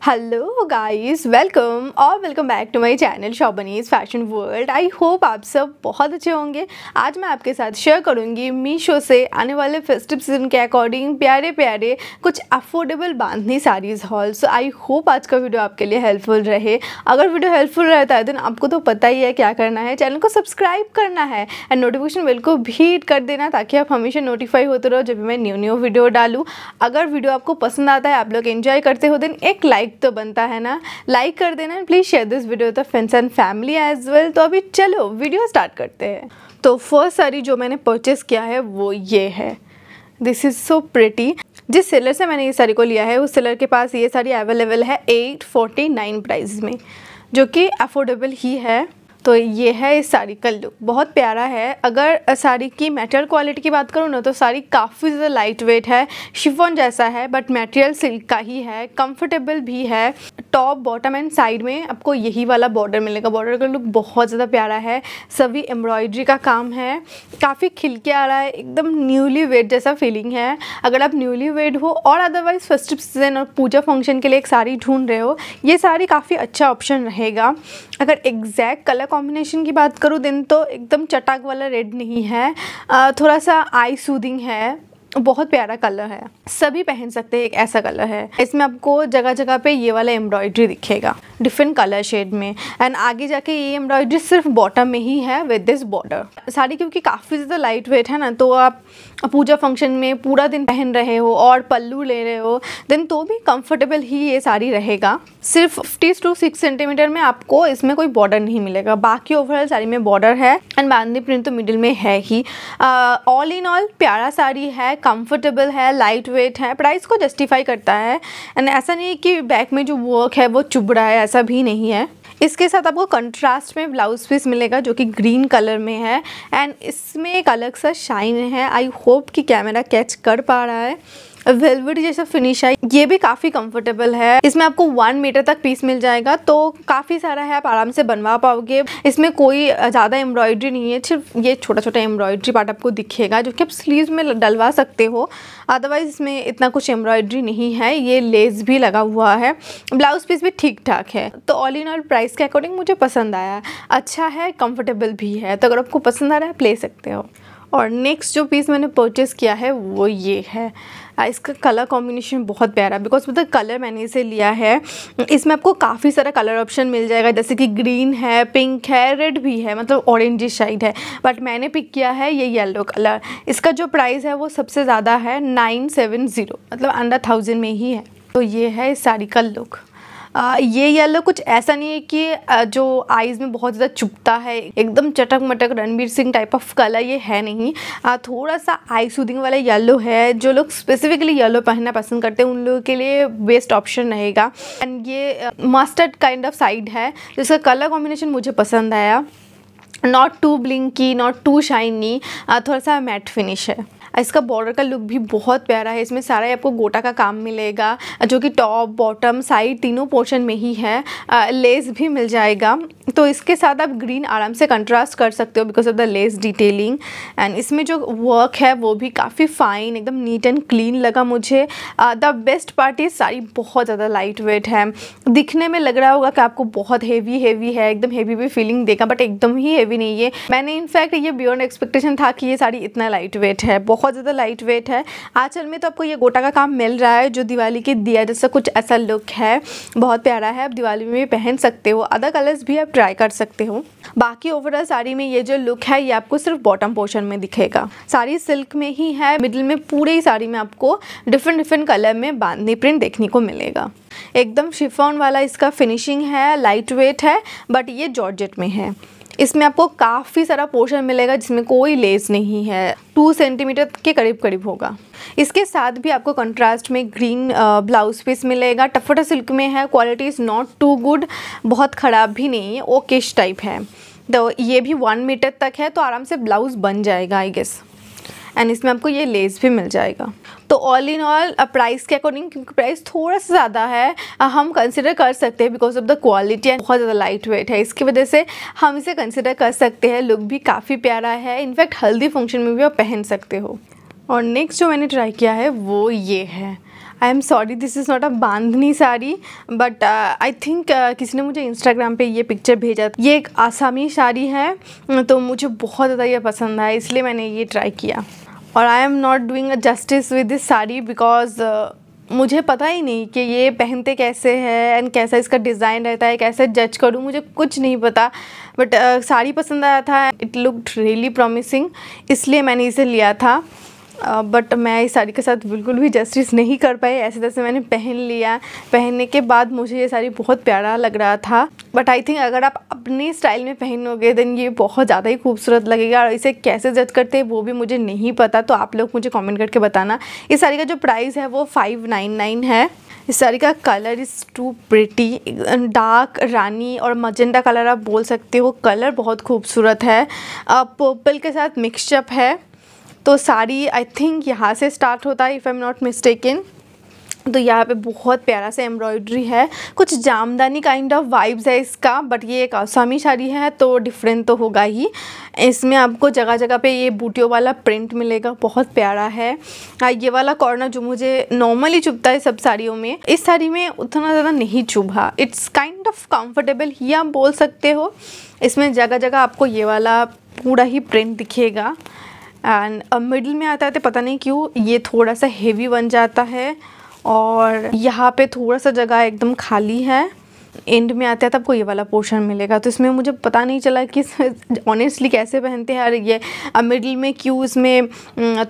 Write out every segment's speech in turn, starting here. Hello guys, welcome or welcome back to my channel Shobani's Fashion world. I hope आप सब बहुत अच्छे होंगे। आज मैं आपके साथ शेयर करूंगी मीशो से आने वाले फेस्टिव सीजन के अकॉर्डिंग प्यारे प्यारे कुछ affordable bandhani saris haul. So I hope आज का वीडियो आपके लिए हेल्पफुल रहे। अगर वीडियो हेल्पफुल रहता है तो आपको तो पता ही है क्या करना है, चैनल को सब्सक्राइब करना है एंड नोटिफिकेशन बेल को भी हिट कर देना ताकि आप हमेशा नोटिफाई होते रहो जब मैं न्यू वीडियो डालूँ। अगर वीडियो आपको पसंद आता है, आप लोग एंजॉय करते हो, देन एक लाइक तो बनता है ना, लाइक कर देना and please share this video with friends and family as well. तो अभी चलो वीडियो स्टार्ट करते हैं। तो फर्स्ट साड़ी जो मैंने परचेस किया है वो ये है। This is so pretty. जिस सेलर से मैंने ये साड़ी को लिया है उस सेलर के पास ये साड़ी अवेलेबल है 849 प्राइस में, जो कि अफोर्डेबल ही है। तो ये है इस साड़ी का लुक, बहुत प्यारा है। अगर साड़ी की मटेरियल क्वालिटी की बात करूँ ना तो साड़ी काफ़ी ज़्यादा लाइट वेट है, शिफॉन जैसा है बट मटेरियल सिल्क का ही है, कंफर्टेबल भी है। टॉप, बॉटम एंड साइड में आपको यही वाला बॉर्डर मिलेगा। बॉर्डर का लुक बहुत ज़्यादा प्यारा है, सभी एम्ब्रॉयडरी का काम है, काफ़ी खिल के आ रहा है, एकदम न्यूली वेड जैसा फीलिंग है। अगर आप न्यूली वेड हो और अदरवाइज फेस्टिव सीजन और पूजा फंक्शन के लिए एक साड़ी ढूंढ रहे हो, ये साड़ी काफ़ी अच्छा ऑप्शन रहेगा। अगर एग्जैक्ट कलर कॉम्बिनेशन की बात करूँ दिन तो एकदम चटाक वाला रेड नहीं है, थोड़ा सा आई सूदिंग है, बहुत प्यारा कलर है, सभी पहन सकते हैं, एक ऐसा कलर है। इसमें आपको जगह जगह पे ये वाला एम्ब्रॉयडरी दिखेगा डिफरेंट कलर शेड में एंड आगे जाके ये एम्ब्रॉयडरी सिर्फ बॉटम में ही है विद दिस बॉर्डर। साड़ी क्योंकि काफ़ी ज़्यादा लाइट वेट है ना, तो आप पूजा फंक्शन में पूरा दिन पहन रहे हो और पल्लू ले रहे हो देन तो भी कंफर्टेबल ही ये साड़ी रहेगा। सिर्फ 50 to 6 सेंटीमीटर में आपको इसमें कोई बॉर्डर नहीं मिलेगा, बाकी ओवरऑल साड़ी में बॉर्डर है एंड बांधनी प्रिंट तो मिडिल में है ही। ऑल इन ऑल प्यारा साड़ी है, कंफर्टेबल है, लाइट वेट है, प्राइस को जस्टिफाई करता है एंड ऐसा नहीं कि बैक में जो वर्क है वो चुभ रहा है, ऐसा भी नहीं है। इसके साथ आपको कंट्रास्ट में ब्लाउज पीस मिलेगा जो कि ग्रीन कलर में है एंड इसमें एक अलग सा शाइन है। आई होप कि कैमरा कैच कर पा रहा है। वेलवेट जैसा फिनिश है, ये भी काफ़ी कंफर्टेबल है। इसमें आपको 1 मीटर तक पीस मिल जाएगा, तो काफ़ी सारा है, आप आराम से बनवा पाओगे। इसमें कोई ज़्यादा एम्ब्रॉयडरी नहीं है, सिर्फ ये छोटा छोटा एम्ब्रॉयडरी पार्ट आपको दिखेगा जो कि आप स्लीव्स में डलवा सकते हो, अदरवाइज इसमें इतना कुछ एम्ब्रॉयडरी नहीं है। ये लेस भी लगा हुआ है, ब्लाउज पीस भी ठीक ठाक है। तो ऑल इन ऑल प्राइस के अकॉर्डिंग मुझे पसंद आया, अच्छा है, कंफर्टेबल भी है। तो अगर आपको पसंद आ रहा है आप ले सकते हो। और नेक्स्ट जो पीस मैंने परचेस किया है वो ये है। इसका कलर कॉम्बिनेशन बहुत प्यारा, बिकॉज मतलब कलर मैंने इसे लिया है, इसमें आपको काफ़ी सारा कलर ऑप्शन मिल जाएगा, जैसे कि ग्रीन है, पिंक है, रेड भी है, मतलब ऑरेंजी शेड है, बट मैंने पिक किया है ये येलो कलर। इसका जो प्राइस है वो सबसे ज़्यादा है 970, मतलब अंडर 1000 में ही है। तो ये है इस साड़ी का लुक। ये येलो कुछ ऐसा नहीं है कि जो आईज़ में बहुत ज़्यादा चुभता है, एकदम चटक मटक Ranbir Singh type of colour ये है नहीं। थोड़ा सा आई सूदिंग वाला येलो है। जो लोग स्पेसिफिकली येलो पहनना पसंद करते हैं उन लोगों के लिए बेस्ट ऑप्शन रहेगा एंड ये मस्टर्ड काइंड ऑफ साइड है जिसका कलर कॉम्बिनेशन मुझे पसंद आया। Not too blinky, not too shiny, थोड़ा सा मैट फिनिश है। इसका बॉर्डर का लुक भी बहुत प्यारा है। इसमें सारा आपको गोटा का काम मिलेगा जो कि टॉप, बॉटम, साइड तीनों पोर्शन में ही है। लेस भी मिल जाएगा, तो इसके साथ आप ग्रीन आराम से कंट्रास्ट कर सकते हो because of the lace detailing and इसमें जो वर्क है वो भी काफ़ी फाइन, एकदम नीट एंड क्लीन लगा मुझे। The best part is sari बहुत ज़्यादा लाइट वेट है। दिखने में लग रहा होगा कि आपको बहुत हेवी है, एकदम हेवी भी फीलिंग देगा बट एकदम ही हेवी नहीं है। मैंने इनफैक्ट ये बियॉन्ड एक्सपेक्टेशन था कि ये साड़ी इतना लाइट वेट है, बहुत ज़्यादा लाइट वेट है। आंचल में तो आपको ये गोटा का काम मिल रहा है जो दिवाली के दिया जैसा कुछ ऐसा लुक है, बहुत प्यारा है, आप दिवाली में भी पहन सकते हो, अदर कलर्स भी आप ट्राई कर सकते हो। बाकी ओवरऑल साड़ी में ये जो लुक है ये आपको सिर्फ बॉटम पोर्शन में दिखेगा। साड़ी सिल्क में ही है, मिडिल में पूरे ही साड़ी में आपको डिफरेंट कलर में बांधनी प्रिंट देखने को मिलेगा। एकदम शिफॉन वाला इसका फिनिशिंग है, लाइट वेट है बट ये जॉर्जेट में है। इसमें आपको काफ़ी सारा पोर्शन मिलेगा जिसमें कोई लेस नहीं है, 2 सेंटीमीटर के करीब होगा। इसके साथ भी आपको कंट्रास्ट में ग्रीन ब्लाउज पीस मिलेगा। टफटा सिल्क में है, quality is not too good, बहुत ख़राब भी नहीं है, ओकेश टाइप है। तो ये भी 1 मीटर तक है, तो आराम से ब्लाउज बन जाएगा आई गेस एंड इसमें आपको ये लेस भी मिल जाएगा। तो ऑल इन ऑल प्राइस के अकॉर्डिंग, क्योंकि प्राइस थोड़ा सा ज़्यादा है, हम कंसिडर कर सकते हैं because of the quality and बहुत ज़्यादा लाइट वेट है, इसकी वजह से हम इसे कंसिडर कर सकते हैं। लुक भी काफ़ी प्यारा है, इनफैक्ट हल्दी फंक्शन में भी आप पहन सकते हो। और नेक्स्ट जो मैंने ट्राई किया है वो ये है। I am sorry this is not a bandhani sari but I think किसी ने मुझे इंस्टाग्राम पे ये पिक्चर भेजा था। ये एक आसामी साड़ी है तो मुझे बहुत ज़्यादा ये पसंद आया इसलिए मैंने ये ट्राई किया। और I am not doing justice with this sari because मुझे पता ही नहीं कि ये पहनते कैसे हैं एंड कैसा इसका डिज़ाइन रहता है, कैसे जज करूँ मुझे कुछ नहीं पता। बट साड़ी पसंद आया था, इट लुक्ड रियली प्रॉमिसिंग इसलिए मैंने इसे लिया था। बट मैं इस साड़ी के साथ बिल्कुल भी जस्टिस नहीं कर पाई। ऐसे तैसे मैंने पहन लिया, पहनने के बाद मुझे ये साड़ी बहुत प्यारा लग रहा था। बट आई थिंक अगर आप अपने स्टाइल में पहनोगे देन ये बहुत ज़्यादा ही खूबसूरत लगेगा और इसे कैसे जज करते हैं वो भी मुझे नहीं पता, तो आप लोग मुझे कमेंट करके बताना। इस साड़ी का जो प्राइस है वो 599 है। इस साड़ी का colour is too pretty, dark रानी और मजेंडा कलर आप बोल सकते हो। कलर बहुत खूबसूरत है, पर्पल के साथ मिक्सअप है। तो साड़ी आई थिंक यहाँ से स्टार्ट होता है if I am not mistaken. तो यहाँ पे बहुत प्यारा से एम्ब्रॉयड्री है, कुछ जामदानी काइंड ऑफ वाइब्स है इसका। बट ये एक आसामी साड़ी है तो डिफरेंट तो होगा ही। इसमें आपको जगह जगह पे ये बूटियों वाला प्रिंट मिलेगा, बहुत प्यारा है। ये वाला कॉर्नर जो मुझे नॉर्मली चुभता है सब साड़ियों में, इस साड़ी में उतना ज़्यादा नहीं चुभा। इट्स काइंड ऑफ कम्फर्टेबल ही आप बोल सकते हो। इसमें जगह जगह आपको ये वाला पूरा ही प्रिंट दिखेगा एंड मिडिल में आता है तो पता नहीं क्यों ये थोड़ा सा हेवी बन जाता है और यहाँ पे थोड़ा सा जगह एकदम खाली है। एंड में आता है तब को ये वाला पोर्शन मिलेगा। तो इसमें मुझे पता नहीं चला कि ऑनेस्टली कैसे पहनते हैं यार ये। मिडिल में क्यों इसमें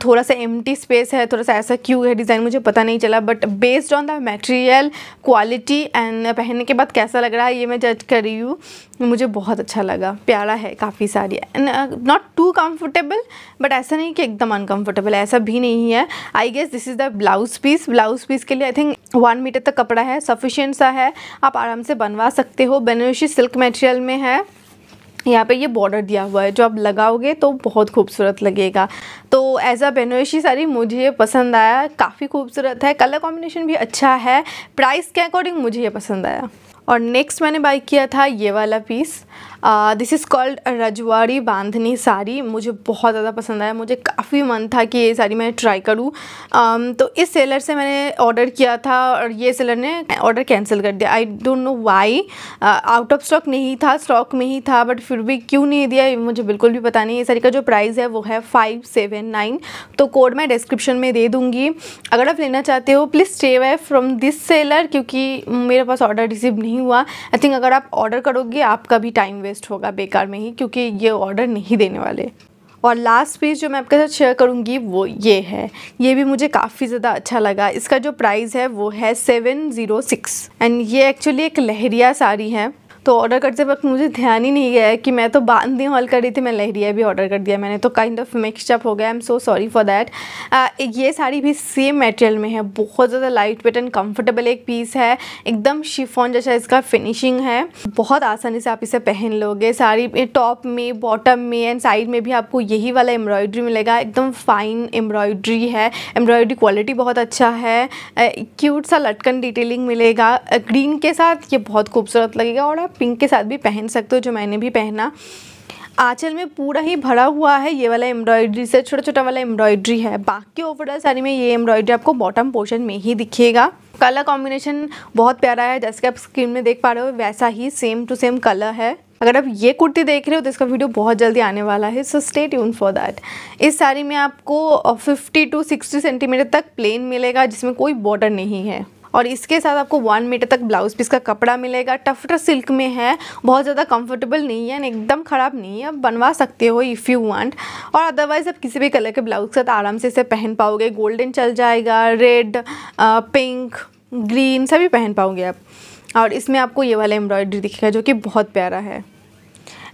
थोड़ा सा एम्प्टी स्पेस है, थोड़ा सा ऐसा क्यों है डिज़ाइन, मुझे पता नहीं चला। But based on the material quality and पहनने के बाद कैसा लग रहा है ये मैं जज कर रही हूँ। मुझे बहुत अच्छा लगा, प्यारा है काफ़ी सारी and not too comfortable but ऐसा नहीं कि एकदम अनकम्फर्टेबल, ऐसा भी नहीं है। I guess this is the blouse piece. Blouse piece के लिए आई थिंक 1 मीटर तक कपड़ा है, सफिशिएंट सा है, आप आराम से बनवा सकते हो। बनारसी सिल्क मटेरियल में है। यहाँ पे ये बॉर्डर दिया हुआ है जो आप लगाओगे तो बहुत खूबसूरत लगेगा। तो एज अ बनारसी साड़ी मुझे ये पसंद आया, काफ़ी खूबसूरत है, कलर कॉम्बिनेशन भी अच्छा है। प्राइस के अकॉर्डिंग मुझे ये पसंद आया। और नेक्स्ट मैंने बाय किया था ये वाला piece. This is called Rajwadi bandhani sari. मुझे बहुत ज़्यादा पसंद आया, मुझे काफ़ी मन था कि ये साड़ी मैं ट्राई करूँ। तो इस सेलर से मैंने ऑर्डर किया था और ये सेलर ने ऑर्डर कैंसिल कर दिया। I don't know why, out of stock नहीं था, स्टॉक में ही था बट फिर भी क्यों नहीं दिया मुझे बिल्कुल भी पता नहीं। ये साड़ी का जो प्राइस है वो है 579। तो कोड मैं डिस्क्रिप्शन में दे दूँगी। अगर आप लेना चाहते हो please stay away from this seller क्योंकि मेरे पास ऑर्डर रिसीव नहीं हुआ। आई थिंक अगर आप ऑर्डर करोगे आपका भी टाइम वेस्ट होगा बेकार में ही, क्योंकि ये ऑर्डर नहीं देने वाले। और लास्ट पीस जो मैं आपके साथ शेयर करूंगी वो ये है। ये भी मुझे काफ़ी ज़्यादा अच्छा लगा। इसका जो प्राइस है वो है 706 एंड ये एक्चुअली एक लहरिया साड़ी है। तो ऑर्डर करते वक्त मुझे ध्यान ही नहीं गया है कि मैं तो बांधनी हॉल कर रही थी, मैं लहरिया भी ऑर्डर कर दिया मैंने, तो काइंड ऑफ मिक्सअप हो गया। I am so sorry for that. ये साड़ी भी सेम मटेरियल में है, बहुत ज़्यादा लाइट वेट एंड कम्फर्टेबल एक पीस है। एकदम शिफॉन जैसा इसका फिनिशिंग है, बहुत आसानी से आप इसे पहन लोगे। साड़ी टॉप में, बॉटम में एंड साइड में भी आपको यही वाला एम्ब्रॉयड्री मिलेगा। एकदम फाइन एम्ब्रॉयड्री है, एम्ब्रॉयड्री क्वालिटी बहुत अच्छा है, क्यूट सा लटकन डिटेलिंग मिलेगा। ग्रीन के साथ ये बहुत खूबसूरत लगेगा और आप पिंक के साथ भी पहन सकते हो जो मैंने भी पहना। आंचल में पूरा ही भरा हुआ है ये वाला एम्ब्रॉयड्री से, छोटा छोटा वाला एम्ब्रॉयड्री है। बाकी ओवरऑल साड़ी में ये एम्ब्रॉयड्री आपको बॉटम पोर्शन में ही दिखेगा। कलर कॉम्बिनेशन बहुत प्यारा है, जैसे कि आप स्क्रीन में देख पा रहे हो वैसा ही सेम टू सेम कलर है। अगर आप ये कुर्ती देख रहे हो तो इसका वीडियो बहुत जल्दी आने वाला है, so stay tune for that. इस साड़ी में आपको 50 to 60 सेंटीमीटर तक प्लेन मिलेगा जिसमें कोई बॉर्डर नहीं है और इसके साथ आपको 1 मीटर तक ब्लाउज पीस का कपड़ा मिलेगा। टफ्टर सिल्क में है, बहुत ज़्यादा कंफर्टेबल नहीं है, एकदम ख़राब नहीं है, आप बनवा सकते हो इफ़ यू वांट। और अदरवाइज़ आप किसी भी कलर के ब्लाउज के साथ आराम से इसे पहन पाओगे। गोल्डन चल जाएगा, रेड, पिंक, ग्रीन सभी पहन पाओगे आप। और इसमें आपको ये वाला एम्ब्रॉयड्री दिखेगा जो कि बहुत प्यारा है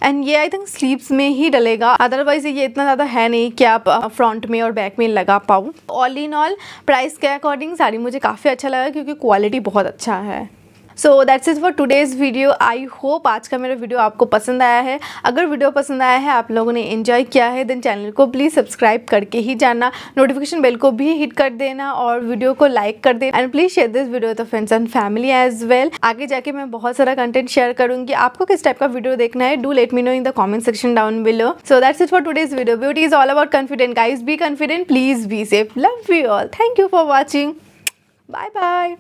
एंड ये आई थिंक स्लीव्स में ही डलेगा। अदरवाइज ये इतना ज़्यादा है नहीं कि आप फ्रंट में और बैक में लगा पाऊँ। ऑल इन ऑल प्राइस के अकॉर्डिंग साड़ी मुझे काफ़ी अच्छा लगा क्योंकि क्वालिटी बहुत अच्छा है। So that's it for today's video. I hope आज का मेरा वीडियो आपको पसंद आया है। अगर वीडियो पसंद आया है, आप लोगों ने एंजॉय किया है, देन चैनल को प्लीज़ सब्सक्राइब करके ही जाना, नोटिफिकेशन बेल को भी हिट कर देना और वीडियो को लाइक कर देना and please share this video with friends and family as well. आगे जाके मैं बहुत सारा कंटेंट शेयर करूँगी। आपको किस टाइप का वीडियो देखना है do let me know in the comment section down below. So that's it for today's video. Beauty is all about confident guys, be confident, please be safe, love you all, thank you for watching. Bye bye.